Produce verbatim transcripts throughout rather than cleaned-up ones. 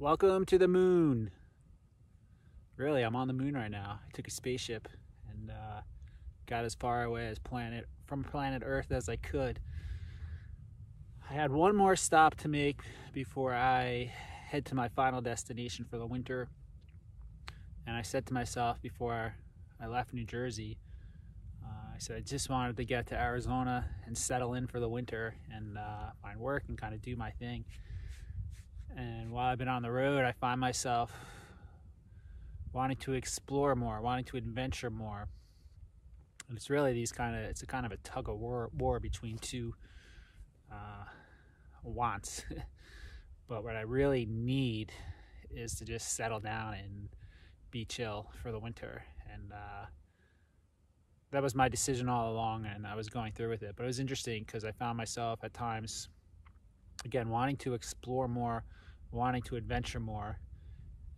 Welcome to the moon. Really, I'm on the moon right now. I took a spaceship and uh, got as far away as planet from planet Earth as I could. I had one more stop to make before I head to my final destination for the winter. And I said to myself before I left New Jersey, uh, I said I just wanted to get to Arizona and settle in for the winter and uh, find work and kind of do my thing. And while I've been on the road, I find myself wanting to explore more, wanting to adventure more. And it's really these kind of, it's a kind of a tug of war, war between two uh, wants. But what I really need is to just settle down and be chill for the winter. And uh, that was my decision all along, and I was going through with it. But it was interesting because I found myself at times, again, wanting to explore more, wanting to adventure more.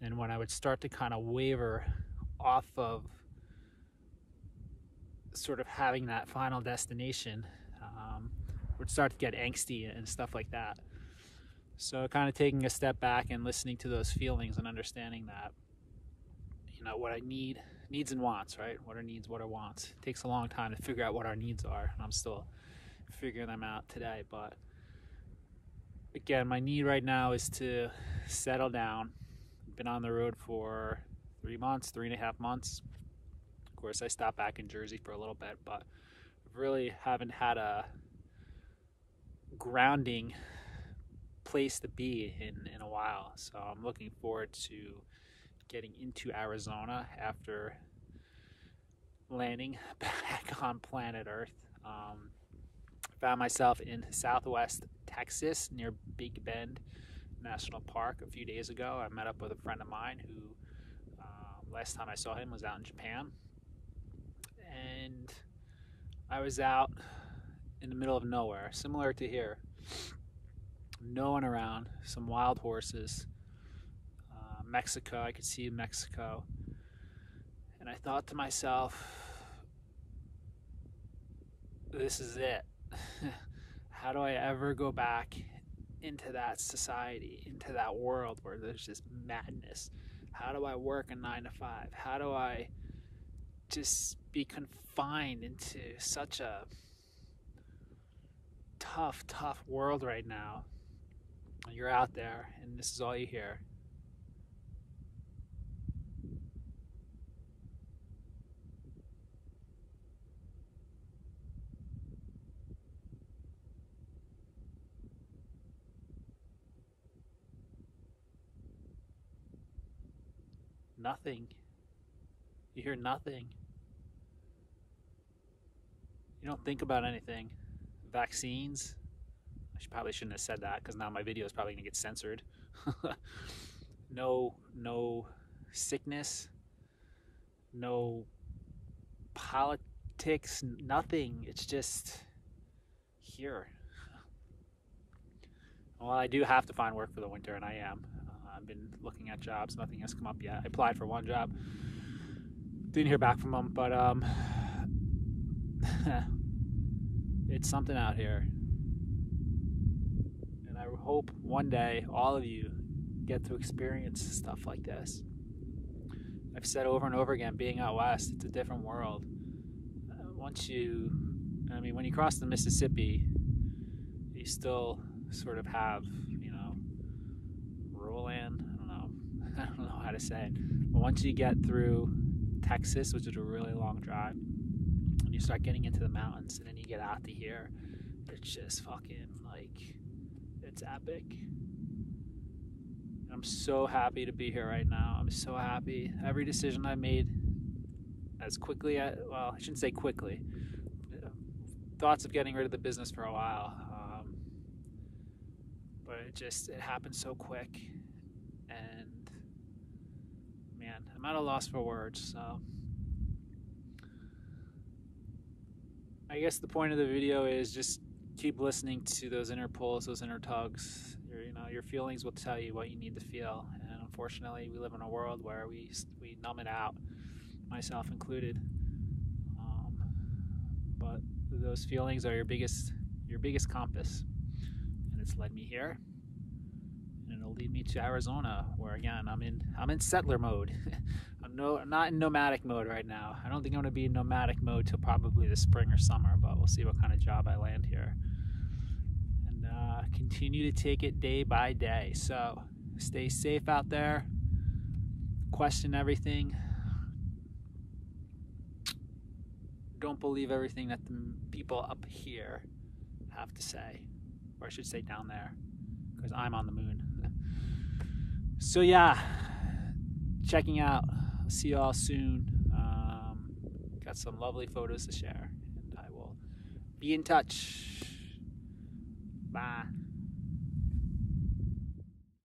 And when I would start to kind of waver off of sort of having that final destination, um, would start to get angsty and stuff like that. So kind of taking a step back and listening to those feelings and understanding that, you know, what I need, needs and wants, right? What are needs, what are wants? It takes a long time to figure out what our needs are, and I'm still figuring them out today. But again, my need right now is to settle down. Been on the road for three months, three and a half months. Of course, I stopped back in Jersey for a little bit, but really haven't had a grounding place to be in, in a while. So I'm looking forward to getting into Arizona after landing back on planet Earth. Um, found myself in Southwest Texas near Big Bend National Park a few days ago. I met up with a friend of mine who uh, last time I saw him was out in Japan, and I was out in the middle of nowhere, similar to here. No one around, some wild horses, uh, Mexico, I could see Mexico, and I thought to myself, this is it. How do I ever go back into that society, into that world where there's just madness? How do I work a nine to five? How do I just be confined into such a tough, tough world right now? You're out there and this is all you hear. Nothing. You hear nothing. You don't think about anything. Vaccines. I should, probably shouldn't have said that because now my video is probably going to get censored. No, no sickness. No politics. Nothing. It's just here. Well, I do have to find work for the winter, and I am. I've been looking at jobs. Nothing has come up yet. I applied for one job. Didn't hear back from them, but um, it's something out here. And I hope one day all of you get to experience stuff like this. I've said over and over again, being out west, it's a different world. Uh, once you, I mean, when you cross the Mississippi, you still sort of have, you know, land. I don't know. I don't know how to say it. But once you get through Texas, which is a really long drive, and you start getting into the mountains, and then you get out to here, it's just fucking like, it's epic. And I'm so happy to be here right now. I'm so happy. Every decision I made, as quickly as, well, I shouldn't say quickly. Thoughts of getting rid of the business for a while, um, but it just it happened so quick. And man, I'm at a loss for words. So I guess the point of the video is just keep listening to those inner pulls, those inner tugs. Your, you know, your feelings will tell you what you need to feel. And unfortunately, we live in a world where we we numb it out, myself included. Um, but those feelings are your biggest your biggest compass, and it's led me here. and it'll lead me to Arizona, where again I'm in I'm in settler mode. I'm no I'm not in nomadic mode right now. I don't think I'm gonna be in nomadic mode till probably the spring or summer, but we'll see what kind of job I land here. And uh, continue to take it day by day. So stay safe out there. Question everything. Don't believe everything that the people up here have to say, or I should say down there, because I'm on the moon. So yeah, checking out. I'll see you all soon. Um, got some lovely photos to share, and I will be in touch. Bye.